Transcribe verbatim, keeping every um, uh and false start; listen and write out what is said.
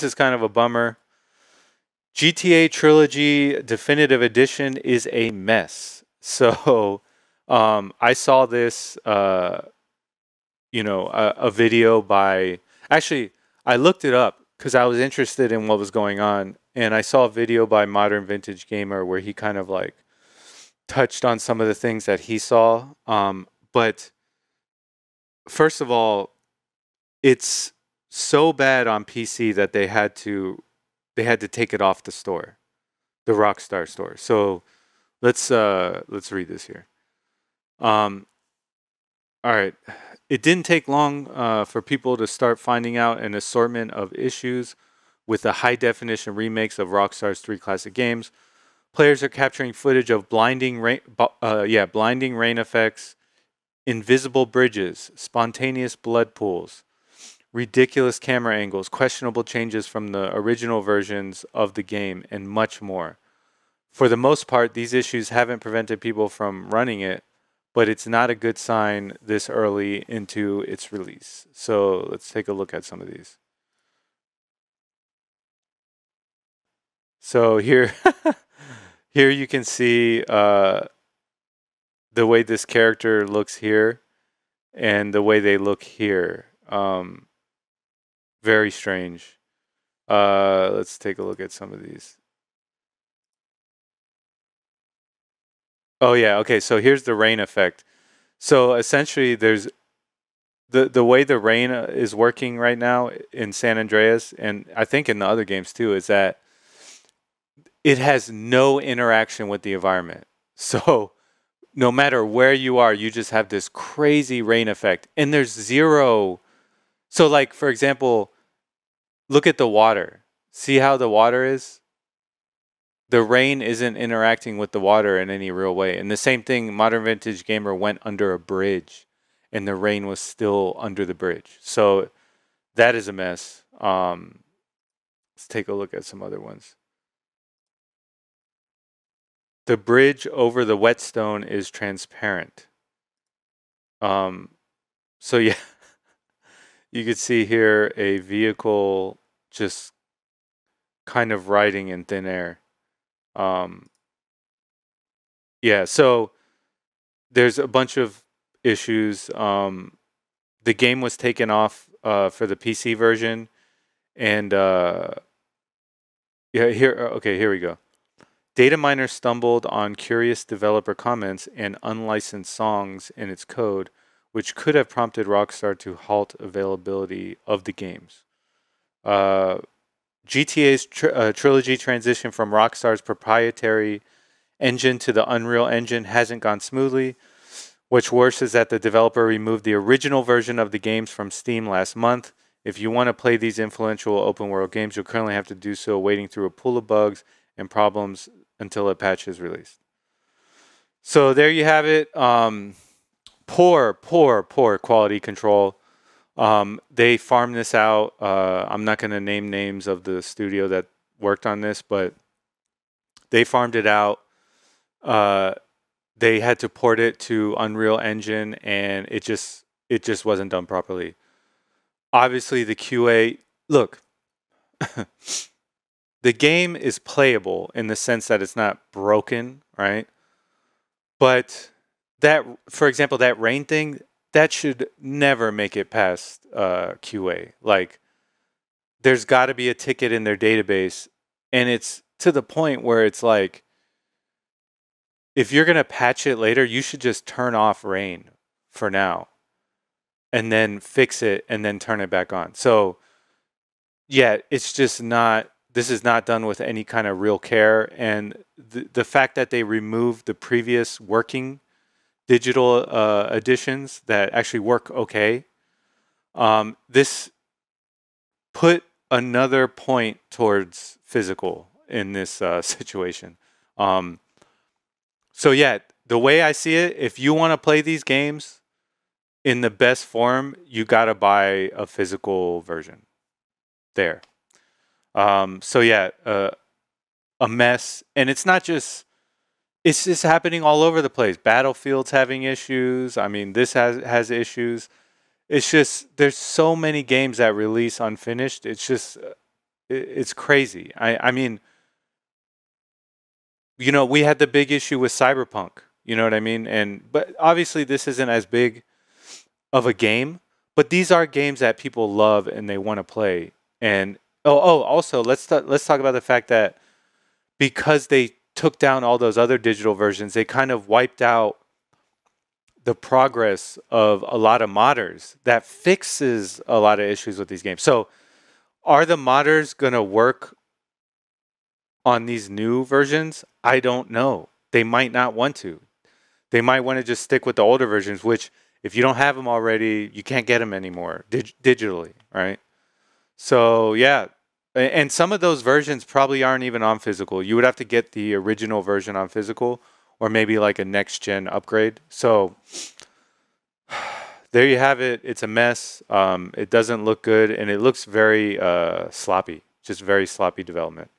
This is kind of a bummer. G T A Trilogy Definitive Edition is a mess. So um, I saw this, uh, you know, a, a video by... Actually, I looked it up because I was interested in what was going on. And I saw a video by Modern Vintage Gamer where he kind of like touched on some of the things that he saw. Um, but first of all, it's so bad on P C that they had to they had to take it off the store, the Rockstar store. So let's uh, let's read this here. Um, all right. It didn't take long uh, for people to start finding out an assortment of issues with the high-definition remakes of Rockstar's three classic games. Players are capturing footage of blinding rain, uh, yeah, blinding rain effects, invisible bridges, spontaneous blood pools, ridiculous camera angles, questionable changes from the original versions of the game, and much more. For the most part, these issues haven't prevented people from running it, but it's not a good sign this early into its release. So let's take a look at some of these. So here, here you can see uh, the way this character looks here and the way they look here. Um, very strange. Uh, let's take a look at some of these. Oh yeah, okay, so here's the rain effect. So essentially there's the, the way the rain is working right now in San Andreas, and I think in the other games too, is that it has no interaction with the environment. So no matter where you are, you just have this crazy rain effect. And there's zero. So like, for example, look at the water. See how the water is? The rain isn't interacting with the water in any real way. And the same thing, Modern Vintage Gamer went under a bridge and the rain was still under the bridge. So that is a mess. Um, let's take a look at some other ones. The bridge over the Whetstone is transparent. Um, so yeah, you could see here a vehicle just kind of riding in thin air. Um, yeah, so there's a bunch of issues. Um, the game was taken off uh, for the P C version, and uh, yeah, here. Okay, here we go. Data miners stumbled on curious developer comments and unlicensed songs in its code, which could have prompted Rockstar to halt availability of the games. Uh, G T A's tr uh, trilogy transition from Rockstar's proprietary engine to the Unreal Engine hasn't gone smoothly. What's worse is that the developer removed the original version of the games from Steam last month. If you want to play these influential open-world games, you'll currently have to do so wading through a pool of bugs and problems until a patch is released. So there you have it. Um, poor, poor, poor quality control. Um, they farmed this out. Uh, I'm not going to name names of the studio that worked on this, but they farmed it out. Uh, they had to port it to Unreal Engine, and it just it just wasn't done properly. Obviously, the Q A... Look... The game is playable in the sense that it's not broken, right? But that, for example, that rain thing, that should never make it past uh, Q A. Like, there's got to be a ticket in their database, and it's to the point where it's like, if you're going to patch it later, you should just turn off rain for now, and then fix it, and then turn it back on. So, yeah, it's just not... This is not done with any kind of real care, and the, the fact that they removed the previous working digital uh, editions that actually work okay, um, this put another point towards physical in this uh, situation. Um, so yeah, the way I see it, if you want to play these games in the best form, you got to buy a physical version. There. Um, so yeah, uh, a mess, and it's not just, it's just happening all over the place. Battlefield's having issues. I mean, this has, has issues. It's just, there's so many games that release unfinished. It's just, it's crazy. I, I mean, you know, we had the big issue with Cyberpunk, you know what I mean? And, but obviously this isn't as big of a game, but these are games that people love and they want to play. And, oh, oh, also let's, th let's talk about the fact that because they took down all those other digital versions, they kind of wiped out the progress of a lot of modders that fixes a lot of issues with these games. So are the modders going to work on these new versions? I don't know. They might not want to. They might want to just stick with the older versions, which if you don't have them already, you can't get them anymore dig digitally, right? So yeah, and some of those versions probably aren't even on physical. You would have to get the original version on physical, or maybe like a next-gen upgrade. So there you have it. It's a mess. Um, it doesn't look good, and it looks very uh, sloppy, just very sloppy development.